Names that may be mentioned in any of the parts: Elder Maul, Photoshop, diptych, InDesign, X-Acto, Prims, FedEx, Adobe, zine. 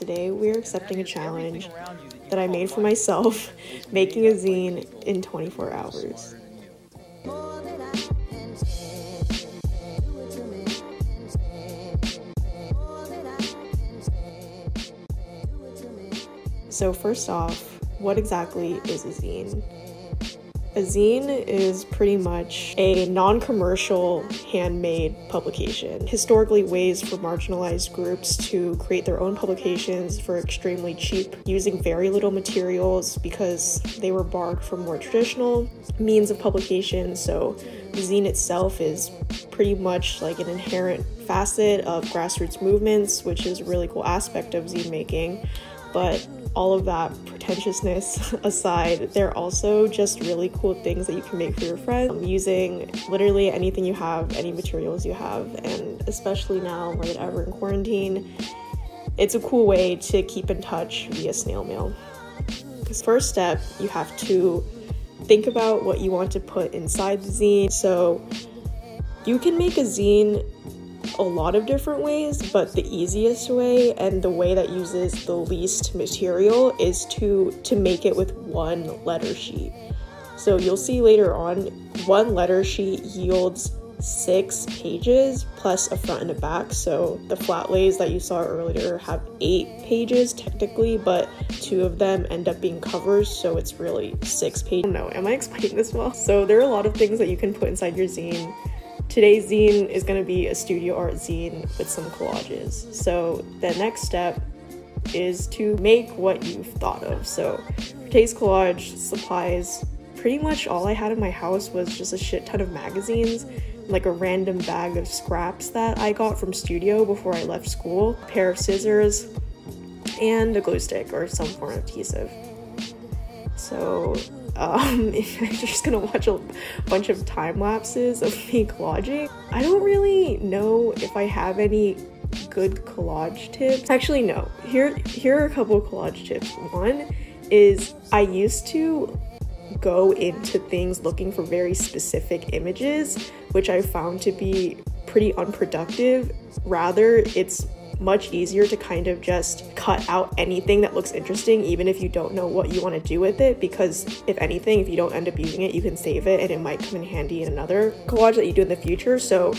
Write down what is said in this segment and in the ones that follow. today we are accepting a challenge that I made for myself, making a zine in 24 hours. So first off, what exactly is a zine? A zine is pretty much a non-commercial, handmade publication. Historically, ways for marginalized groups to create their own publications for extremely cheap, using very little materials because they were borrowed from more traditional means of publication. So the zine itself is pretty much like an inherent facet of grassroots movements, which is a really cool aspect of zine making. But all of that pretentiousness aside, they're also just really cool things that you can make for your friends using literally anything you have, any materials you have, and especially now more than ever in quarantine, it's a cool way to keep in touch via snail mail. First step, you have to think about what you want to put inside the zine. So you can make a zine a lot of different ways, but the easiest way and the way that uses the least material is to make it with one letter sheet. So you'll see later on, one letter sheet yields 6 pages plus a front and a back. So the flat lays that you saw earlier have 8 pages technically, but 2 of them end up being covers, so it's really 6 pages. I don't know, am I explaining this well? So there are a lot of things that you can put inside your zine. Today's zine is going to be a studio art zine with some collages. So the next step is to make what you've thought of. So for today's collage supplies, pretty much all I had in my house was just a shit ton of magazines, like a random bag of scraps that I got from studio before I left school, a pair of scissors, and a glue stick or some form of adhesive. So I'm just gonna watch a bunch of time lapses of me collaging. I don't really know if I have any good collage tips. Actually, no. Here are a couple of collage tips. One is I used to go into things looking for very specific images, which I found to be pretty unproductive. Rather, it's much easier to kind of just cut out anything that looks interesting, even if you don't know what you want to do with it, because if anything, if you don't end up using it, you can save it and it might come in handy in another collage that you do in the future. So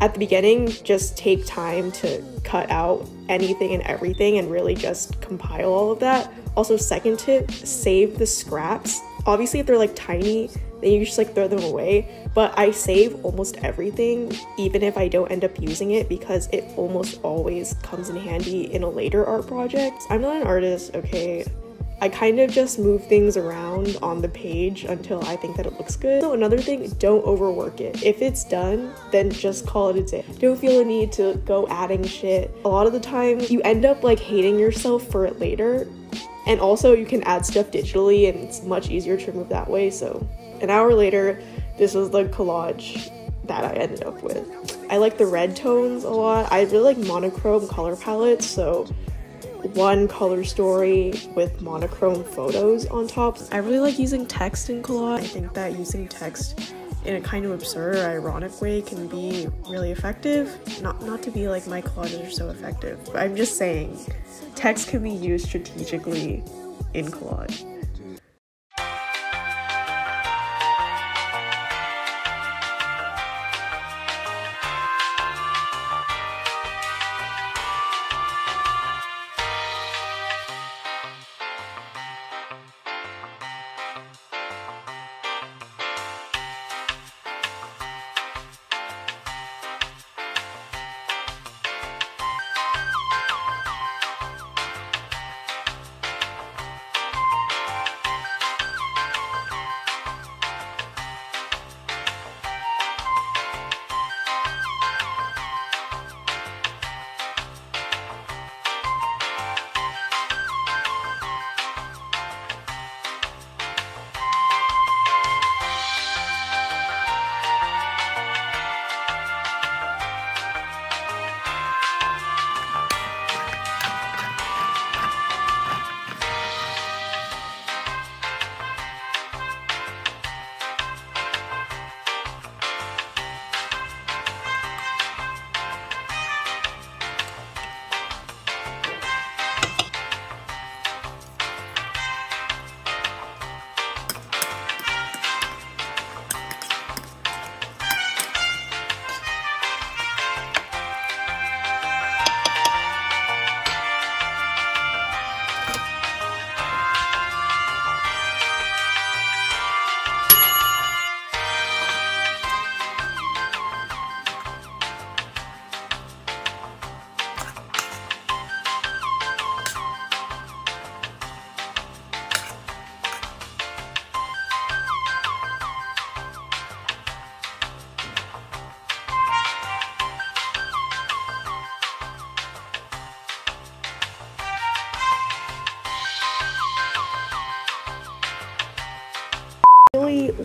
at the beginning, just take time to cut out anything and everything and really just compile all of that. Also, second tip, save the scraps. Obviously, if they're like tiny, then you just like throw them away, but I save almost everything, even if I don't end up using it, because it almost always comes in handy in a later art project. I'm not an artist, okay? I kind of just move things around on the page until I think that it looks good. So another thing, don't overwork it. If it's done, then just call it a day. Don't feel a need to go adding shit. A lot of the time, you end up like hating yourself for it later, and also you can add stuff digitally and it's much easier to remove that way, so. An hour later, this was the collage that I ended up with. I like the red tones a lot. I really like monochrome color palettes, so one color story with monochrome photos on top. I really like using text in collage. I think that using text in a kind of absurd or ironic way can be really effective. Not to be like my collages are so effective, but I'm just saying text can be used strategically in collage.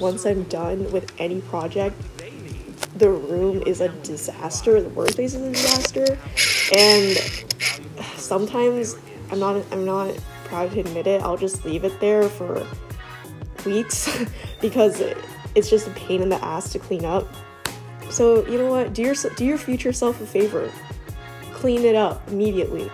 once I'm done with any project, the room is a disaster, the workspace is a disaster, and sometimes I'm not proud to admit it, I'll just leave it there for weeks because it's just a pain in the ass to clean up. So you know what, do your future self a favor, clean it up immediately.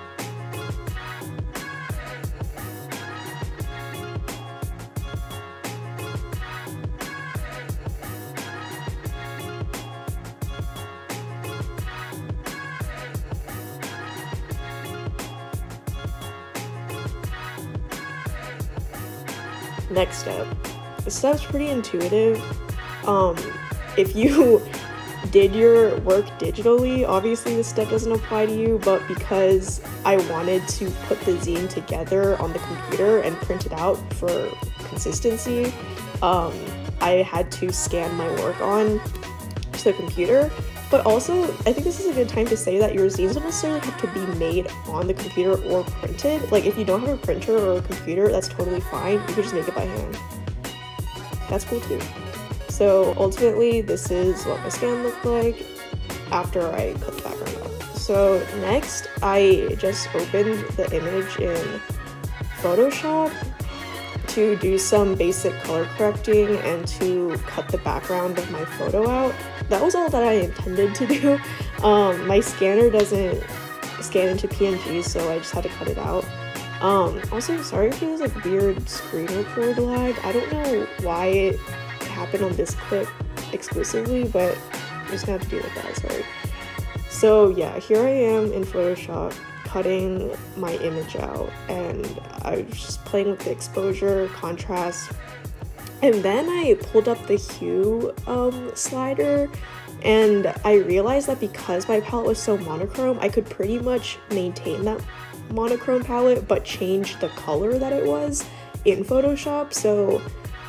Next step. This step's pretty intuitive. If you did your work digitally, obviously this step doesn't apply to you, but because I wanted to put the zine together on the computer and print it out for consistency, I had to scan my work on to the computer. But also, I think this is a good time to say that your zines don't necessarily have to be made on the computer or printed. Like, if you don't have a printer or a computer, that's totally fine. You can just make it by hand. That's cool too. So ultimately, this is what my scan looked like after I cut the background off. So next, I just opened the image in Photoshop to do some basic color correcting and to cut the background of my photo out. That was all that I intended to do. My scanner doesn't scan into PNG, so I just had to cut it out. Also, sorry if it was like weird screen record lag. I don't know why it happened on this clip exclusively, but I'm just gonna have to deal with that, sorry. So yeah, here I am in Photoshop cutting my image out, and I was just playing with the exposure, contrast, and then I pulled up the hue slider, and I realized that because my palette was so monochrome, I could pretty much maintain that monochrome palette but change the color that it was in Photoshop. So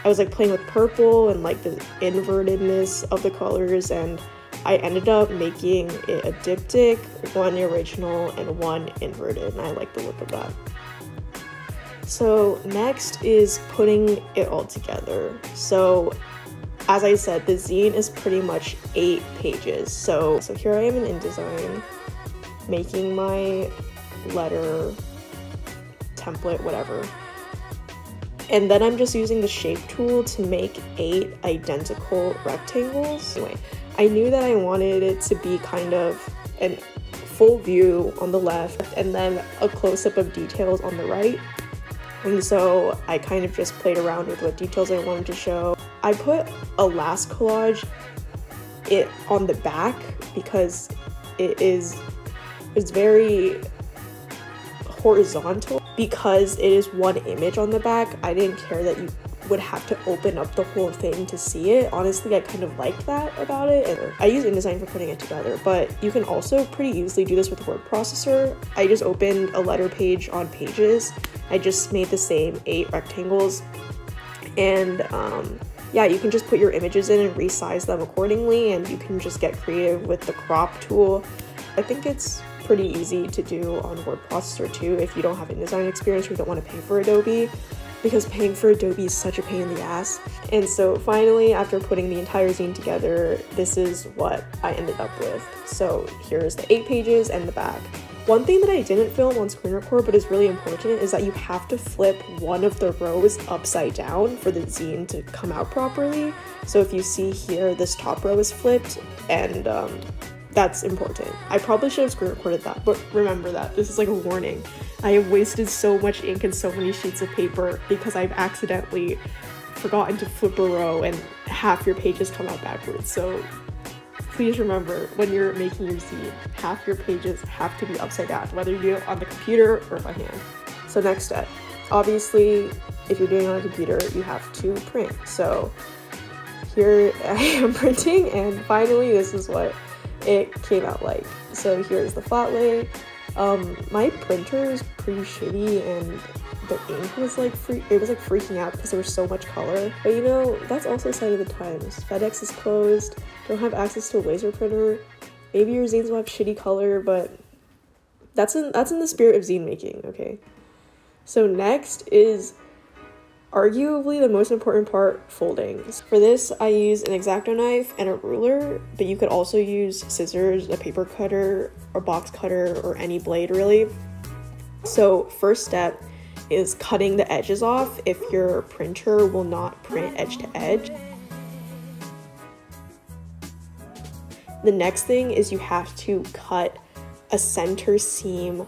I was like playing with purple and like the invertedness of the colors, and I ended up making it a diptych, one original and one inverted, and I like the look of that. So next is putting it all together. So as I said, the zine is pretty much 8 pages. So here I am in InDesign, making my letter, template, whatever. And then I'm just using the shape tool to make 8 identical rectangles. Anyway, I knew that I wanted it to be kind of a full view on the left and then a close-up of details on the right. And so I kind of just played around with what details I wanted to show. I put a last collage on the back because it's very horizontal. Because it is one image on the back, I didn't care that you would have to open up the whole thing to see it. Honestly, I kind of liked that about it. And I use InDesign for putting it together, but you can also pretty easily do this with word processor. I just opened a letter page on Pages. I just made the same 8 rectangles, and yeah, you can just put your images in and resize them accordingly, and you can just get creative with the crop tool. I think it's pretty easy to do on word processor too if you don't have InDesign experience or you don't want to pay for Adobe, because paying for Adobe is such a pain in the ass. And so finally, after putting the entire zine together, this is what I ended up with. So here's the 8 pages and the back. One thing that I didn't film on screen record but is really important is that you have to flip one of the rows upside down for the zine to come out properly. So if you see here, this top row is flipped, and that's important. I probably should have screen recorded that, but remember that. This is like a warning. I have wasted so much ink and so many sheets of paper because I've accidentally forgotten to flip a row and half your pages come out backwards. So please remember, when you're making your zine, half your pages have to be upside down, whether you do it on the computer or by hand. So next step. Obviously, if you're doing it on a computer, you have to print. So here I am printing, and finally this is what it came out like. So here's the flat lay. My printer is pretty shitty, and the ink was like freaking out because there was so much color. But you know, that's also a sign of the times. FedEx is closed, don't have access to a laser printer, maybe your zines will have shitty color, but that's in the spirit of zine making, okay? So next is Arguably the most important part, foldings. For this, I use an X-Acto knife and a ruler, but you could also use scissors, a paper cutter, or box cutter, or any blade really. So first step is cutting the edges off if your printer will not print edge to edge. The next thing is you have to cut a center seam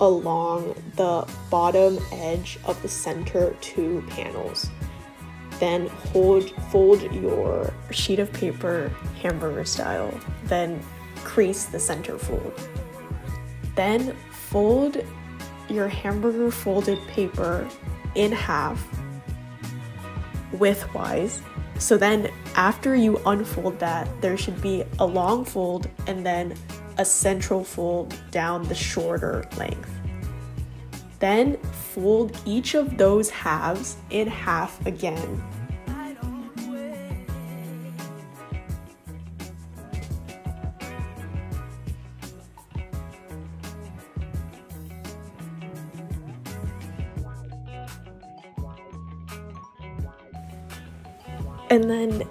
along the bottom edge of the center two panels. Then fold your sheet of paper hamburger style, then crease the center fold. Then fold your hamburger folded paper in half widthwise. So then after you unfold that, there should be a long fold and then a central fold down the shorter length. Then fold each of those halves in half again. And then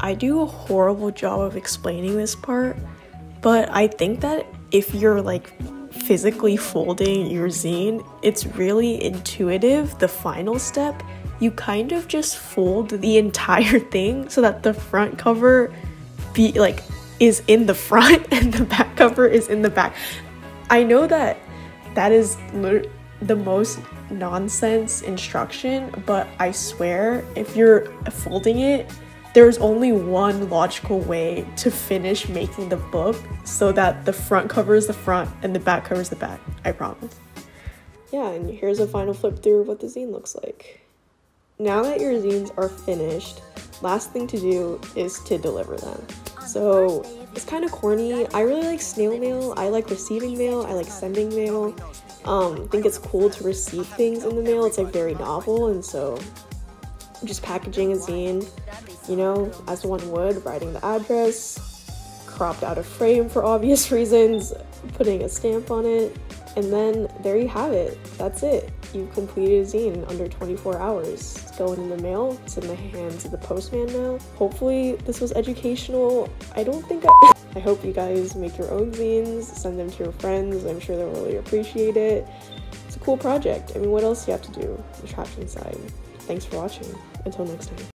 I do a horrible job of explaining this part, but I think that if you're like physically folding your zine, it's really intuitive. The final step, you kind of just fold the entire thing so that the front cover is in the front and the back cover is in the back. I know that is the most nonsense instruction, but I swear if you're folding it, there's only one logical way to finish making the book so that the front cover is the front and the back cover is the back, I promise. Yeah, and here's a final flip through of what the zine looks like. Now that your zines are finished, last thing to do is to deliver them. So it's kind of corny. I really like snail mail, I like receiving mail, I like sending mail. Think it's cool to receive things in the mail. It's like very novel, and so just packaging a zine, you know, as one would, writing the address, cropped out of frame for obvious reasons, putting a stamp on it, and then there you have it. That's it. You've completed a zine in under 24 hours. It's going in the mail. It's in the hands of the postman now. Hopefully this was educational. I hope you guys make your own zines, send them to your friends. I'm sure they'll really appreciate it. It's a cool project. I mean, what else do you have to do? The trapped inside. Thanks for watching. Until next time.